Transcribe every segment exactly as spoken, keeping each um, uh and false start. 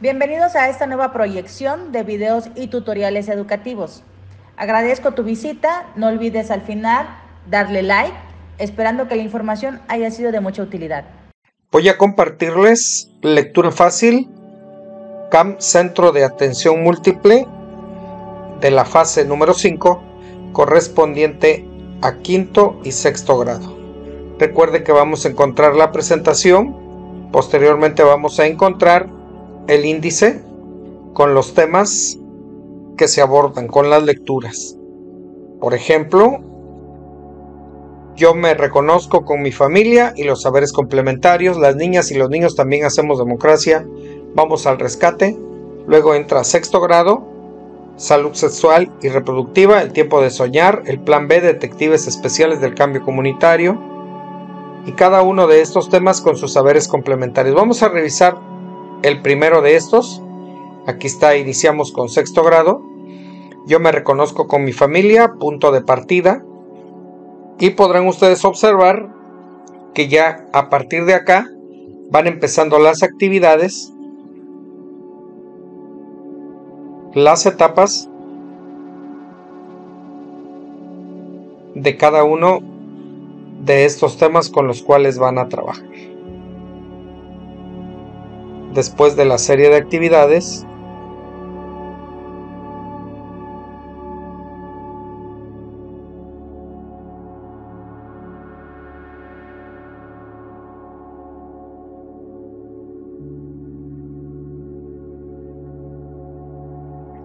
Bienvenidos a esta nueva proyección de videos y tutoriales educativos. Agradezco tu visita, no olvides al final darle like, esperando que la información haya sido de mucha utilidad. Voy a compartirles lectura fácil, C A M Centro de Atención Múltiple, de la fase número cinco, correspondiente a quinto y sexto grado. Recuerde que vamos a encontrar la presentación, posteriormente vamos a encontrar el índice con los temas que se abordan con las lecturas. Por ejemplo, yo me reconozco con mi familia y los saberes complementarios. Las niñas y los niños también hacemos democracia. Vamos al rescate. Luego entra sexto grado, salud sexual y reproductiva, el tiempo de soñar, el plan B, detectives especiales del cambio comunitario, y cada uno de estos temas con sus saberes complementarios. Vamos a revisar el primero de estos. Aquí está, iniciamos con sexto grado. Yo me reconozco con mi familia, punto de partida. Y podrán ustedes observar que ya a partir de acá van empezando las actividades, las etapas de cada uno de estos temas con los cuales van a trabajar. Después de la serie de actividades,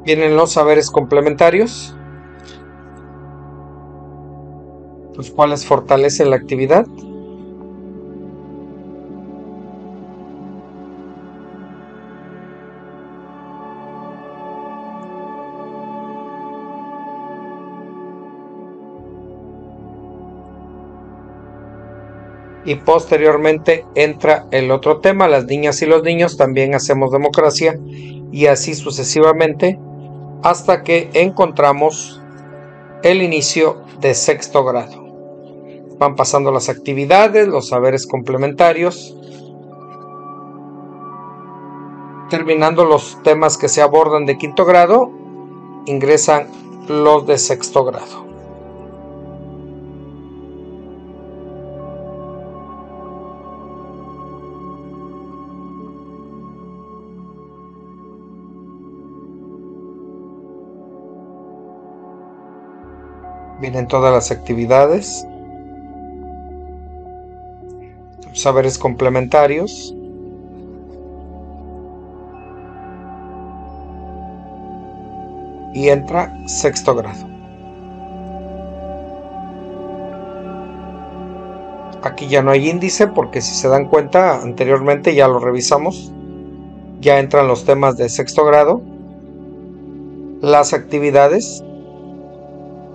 vienen los saberes complementarios, los cuales fortalecen la actividad. Y posteriormente entra el otro tema, las niñas y los niños también hacemos democracia, y así sucesivamente hasta que encontramos el inicio de sexto grado. Van pasando las actividades, los saberes complementarios, terminando los temas que se abordan de quinto grado, ingresan los de sexto grado. Vienen todas las actividades, los saberes complementarios, y entra sexto grado. Aquí ya no hay índice porque, si se dan cuenta, anteriormente ya lo revisamos. Ya entran los temas de sexto grado, las actividades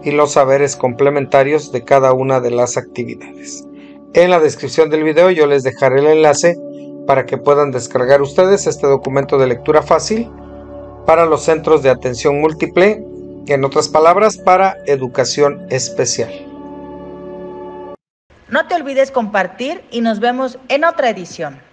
y los saberes complementarios de cada una de las actividades. En la descripción del video yo les dejaré el enlace para que puedan descargar ustedes este documento de lectura fácil para los centros de atención múltiple, en otras palabras, para educación especial. No te olvides compartir y nos vemos en otra edición.